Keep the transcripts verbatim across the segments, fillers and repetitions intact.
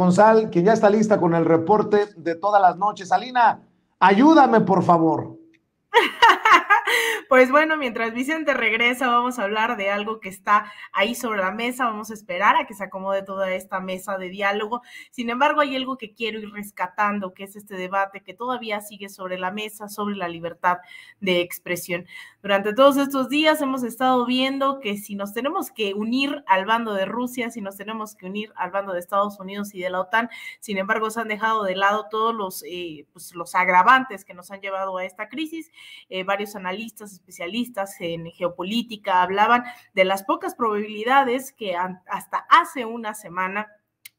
corresponsal, que ya está lista con el reporte de todas las noches. Alina, ayúdame, por favor. Pues bueno, mientras Vicente regresa, vamos a hablar de algo que está ahí sobre la mesa. Vamos a esperar a que se acomode toda esta mesa de diálogo. Sin embargo, hay algo que quiero ir rescatando, que es este debate que todavía sigue sobre la mesa, sobre la libertad de expresión. Durante todos estos días hemos estado viendo que si nos tenemos que unir al bando de Rusia, si nos tenemos que unir al bando de Estados Unidos y de la OTAN, sin embargo, se han dejado de lado todos los, eh, pues, los agravantes que nos han llevado a esta crisis. Eh, varios analistas, especialistas en geopolítica hablaban de las pocas probabilidades que hasta hace una semana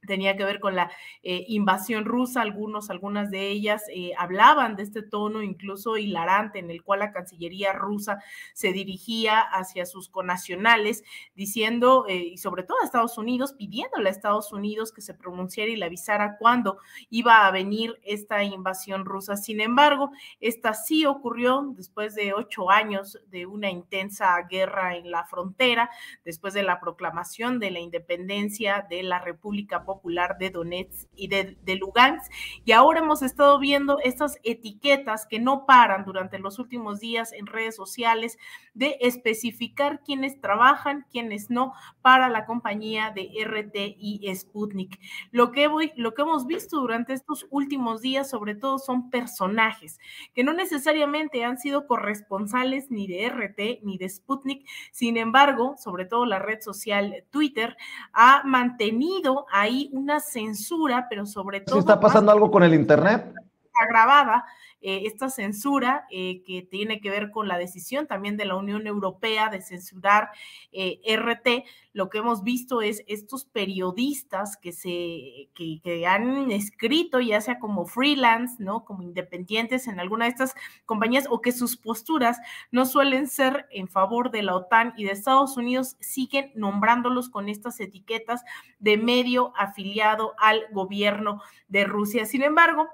tenía que ver con la eh, invasión rusa. Algunos, algunas de ellas eh, hablaban de este tono incluso hilarante en el cual la Cancillería rusa se dirigía hacia sus connacionales, diciendo, eh, y sobre todo a Estados Unidos, pidiéndole a Estados Unidos que se pronunciara y le avisara cuándo iba a venir esta invasión rusa. Sin embargo, esta sí ocurrió después de ocho años de una intensa guerra en la frontera, después de la proclamación de la independencia de la República Popular de Donetsk y de, de Lugansk, y ahora hemos estado viendo estas etiquetas que no paran durante los últimos días en redes sociales de especificar quiénes trabajan, quiénes no, para la compañía de R T y Sputnik. Lo que, voy, lo que hemos visto durante estos últimos días sobre todo son personajes que no necesariamente han sido corresponsales ni de R T ni de Sputnik. Sin embargo, sobre todo la red social Twitter ha mantenido ahí una censura, pero sobre todo... ¿Sí está pasando algo con el internet? Agravada eh, esta censura eh, que tiene que ver con la decisión también de la Unión Europea de censurar eh, R T. Lo que hemos visto es estos periodistas que se que, que han escrito ya sea como freelance, ¿no? Como independientes en alguna de estas compañías, o que sus posturas no suelen ser en favor de la OTAN y de Estados Unidos, siguen nombrándolos con estas etiquetas de medio afiliado al gobierno de Rusia. Sin embargo,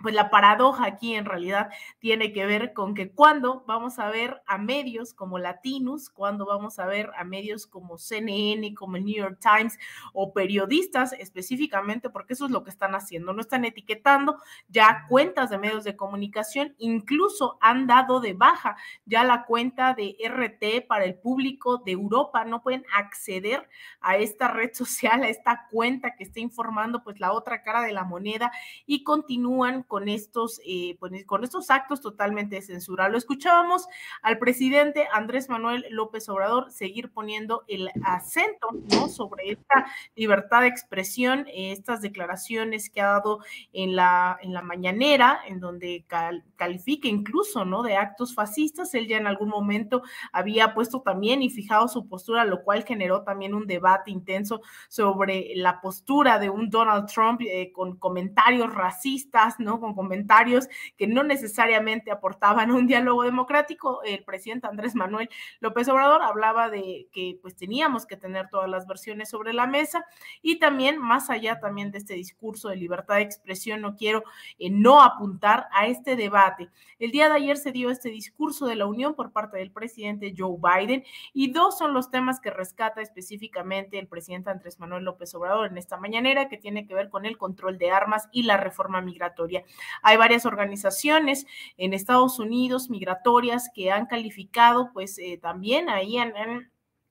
pues la paradoja aquí en realidad tiene que ver con que cuando vamos a ver a medios como Latinus, cuando vamos a ver a medios como C N N, como el New York Times, o periodistas específicamente, porque eso es lo que están haciendo, no están etiquetando ya cuentas de medios de comunicación, incluso han dado de baja ya la cuenta de R T para el público de Europa, no pueden acceder a esta red social, a esta cuenta que está informando pues la otra cara de la moneda, y continúan con estos, eh, con estos actos totalmente de censura. Lo escuchábamos al presidente Andrés Manuel López Obrador seguir poniendo el acento, ¿no?, sobre esta libertad de expresión, eh, estas declaraciones que ha dado en la, en la Mañanera, en donde cal, califica incluso, ¿no?, de actos fascistas. Él ya en algún momento había puesto también y fijado su postura, lo cual generó también un debate intenso sobre la postura de un Donald Trump eh, con comentarios racistas, ¿no?, con comentarios que no necesariamente aportaban un diálogo democrático. El presidente Andrés Manuel López Obrador hablaba de que pues teníamos que tener todas las versiones sobre la mesa, y también más allá también de este discurso de libertad de expresión, no quiero eh, no apuntar a este debate. El día de ayer se dio este discurso de la Unión por parte del presidente Joe Biden, y dos son los temas que rescata específicamente el presidente Andrés Manuel López Obrador en esta Mañanera, que tiene que ver con el control de armas y la reforma migratoria. Hay varias organizaciones en Estados Unidos migratorias que han calificado, pues eh, también ahí han, han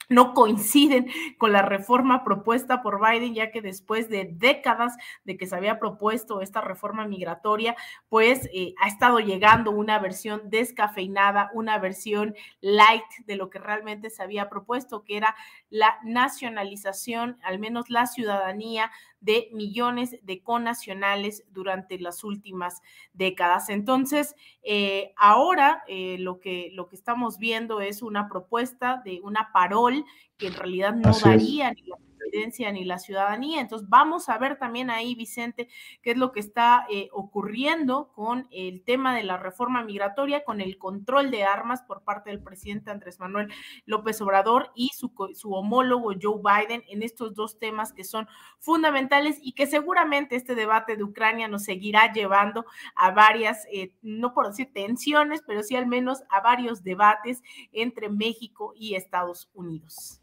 no coinciden con la reforma propuesta por Biden, ya que después de décadas de que se había propuesto esta reforma migratoria, pues eh, ha estado llegando una versión descafeinada, una versión light de lo que realmente se había propuesto, que era la nacionalización, al menos la ciudadanía de millones de connacionales durante las últimas décadas. Entonces, eh, ahora eh, lo que, lo que estamos viendo es una propuesta de una parol que en realidad no daría ni la presidencia ni la ciudadanía. Entonces, vamos a ver también ahí, Vicente, qué es lo que está eh, ocurriendo con el tema de la reforma migratoria, con el control de armas por parte del presidente Andrés Manuel López Obrador y su, su homólogo Joe Biden en estos dos temas que son fundamentales y que seguramente este debate de Ucrania nos seguirá llevando a varias, eh, no por decir tensiones, pero sí al menos a varios debates entre México y Estados Unidos.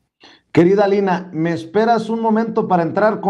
Querida Alina, ¿me esperas un momento para entrar con...